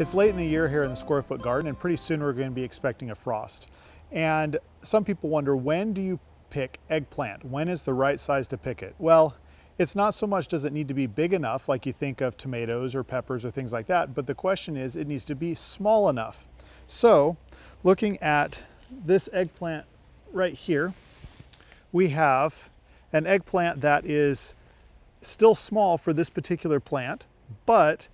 It's late in the year here in the Square Foot Garden, and pretty soon we're going to be expecting a frost. And some people wonder, when do you pick eggplant? When is the right size to pick it? Well, it's not so much does it need to be big enough, like you think of tomatoes or peppers or things like that, but the question is, it needs to be small enough. So looking at this eggplant right here, we have an eggplant that is still small for this particular plant, but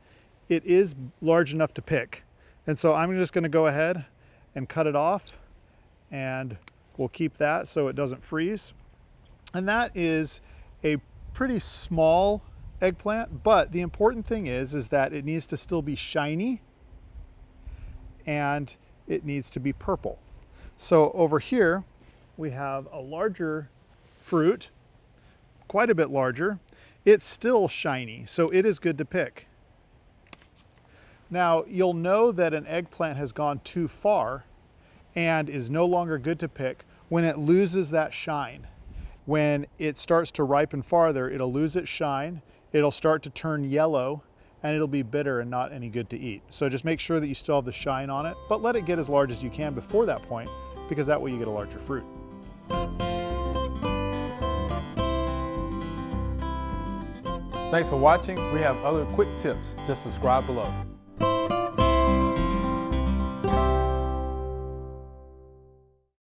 it is large enough to pick. And so I'm just going to go ahead and cut it off, and we'll keep that so it doesn't freeze. And that is a pretty small eggplant, but the important thing is that it needs to still be shiny and it needs to be purple. So over here, we have a larger fruit, quite a bit larger. It's still shiny, so it is good to pick. Now, you'll know that an eggplant has gone too far and is no longer good to pick when it loses that shine. When it starts to ripen farther, it'll lose its shine, it'll start to turn yellow, and it'll be bitter and not any good to eat. So just make sure that you still have the shine on it, but let it get as large as you can before that point, because that way you get a larger fruit. Thanks for watching. We have other quick tips. Just subscribe below.